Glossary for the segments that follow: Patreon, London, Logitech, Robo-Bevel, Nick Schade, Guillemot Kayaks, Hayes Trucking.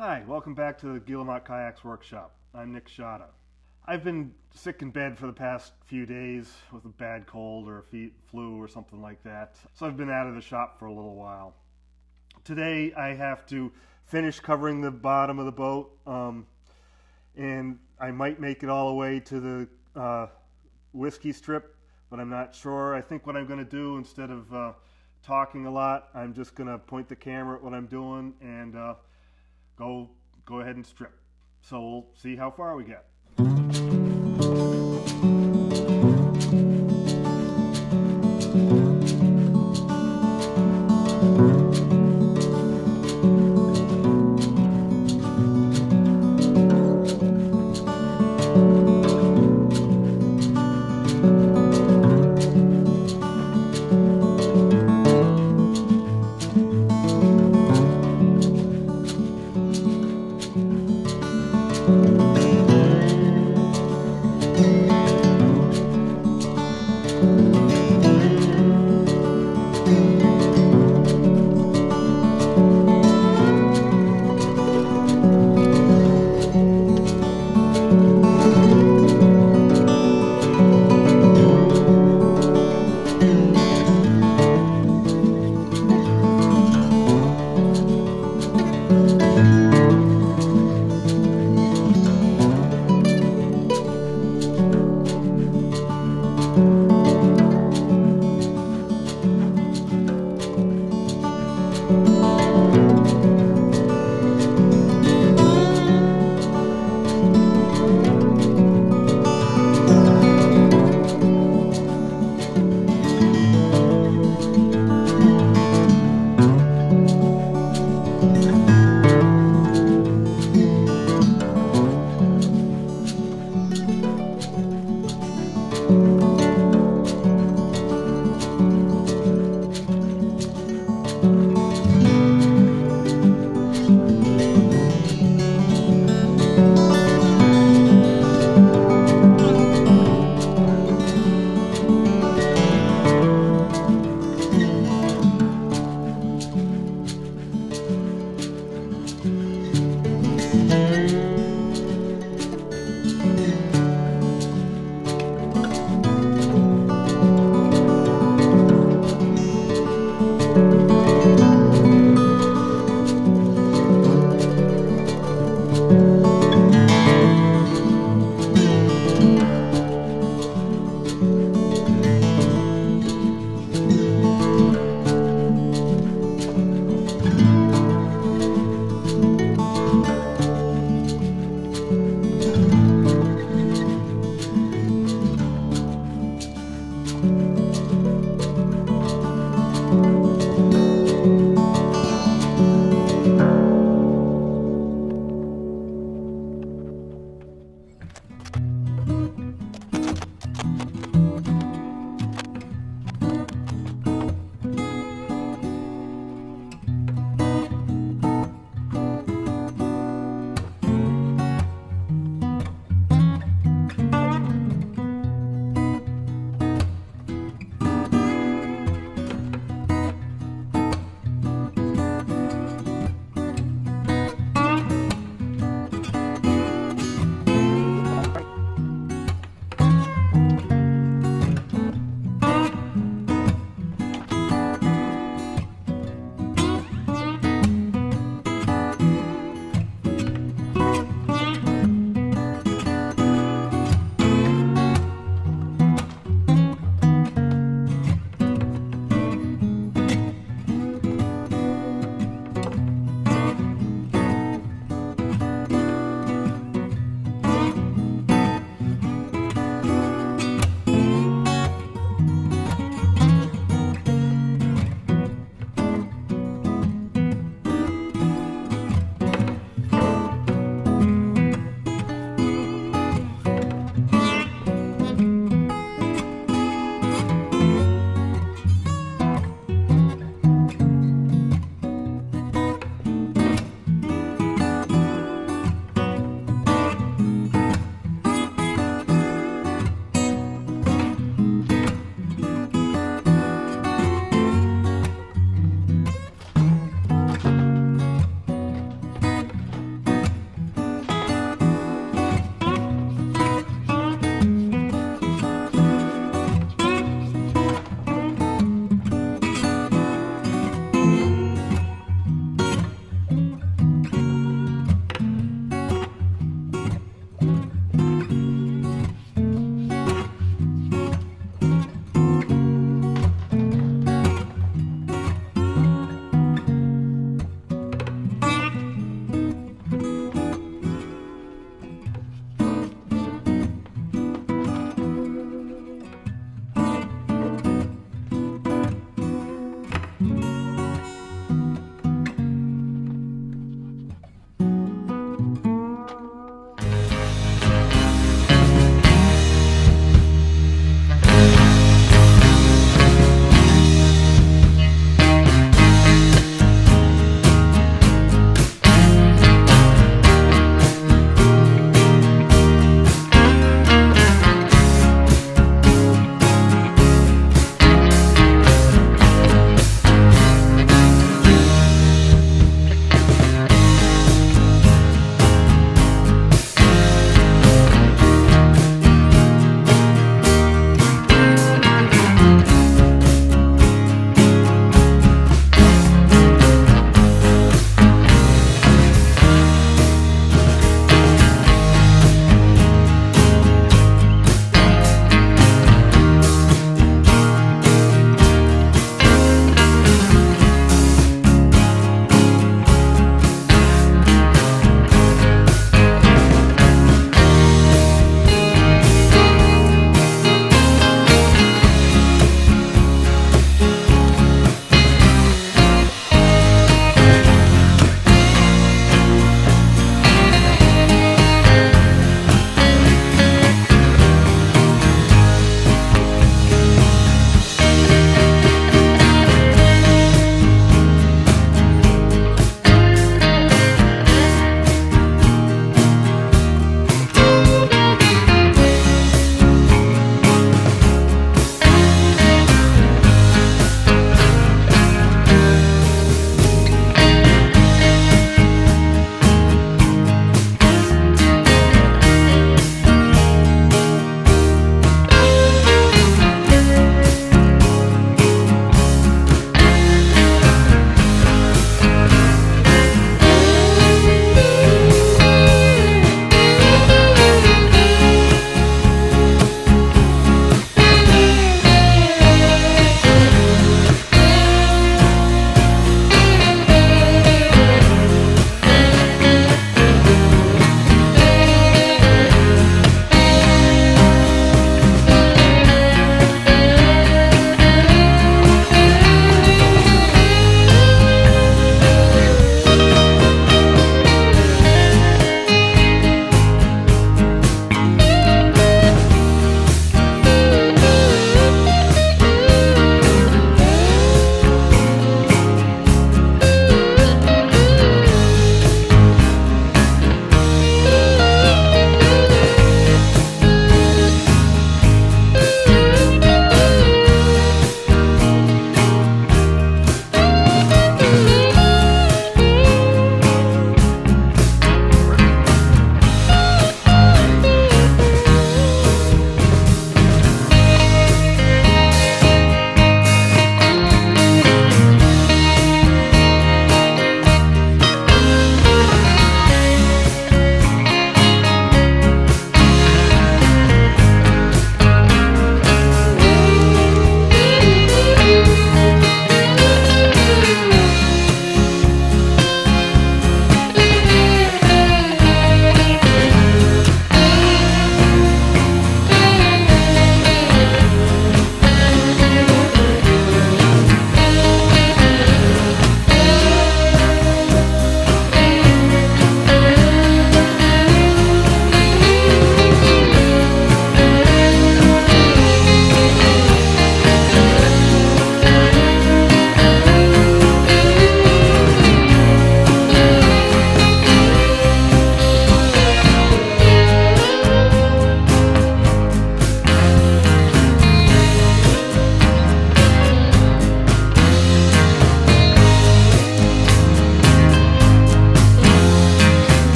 Hi, welcome back to the Guillemot Kayaks workshop. I'm Nick Schade. I've been sick in bed for the past few days with a bad cold or a flu or something like that, so I've been out of the shop for a little while. Today I have to finish covering the bottom of the boat, and I might make it all the way to the whiskey strip, but I'm not sure. I think what I'm going to do, instead of talking a lot, I'm just going to point the camera at what I'm doing and go ahead and strip. So we'll see how far we get.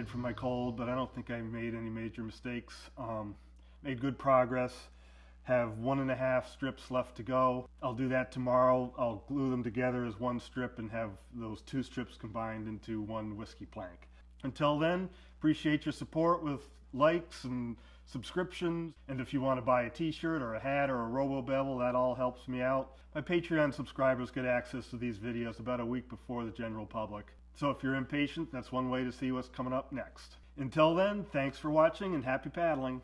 dehydrated from my cold, but I don't think I made any major mistakes. Made good progress. Have 1.5 strips left to go. I'll do that tomorrow. I'll glue them together as one strip and have those two strips combined into one whiskey plank. Until then, appreciate your support with likes and subscriptions, and if you want to buy a t-shirt or a hat or a Robo-Bevel, that all helps me out. My Patreon subscribers get access to these videos about a week before the general public. So if you're impatient, that's one way to see what's coming up next. Until then, thanks for watching and happy paddling!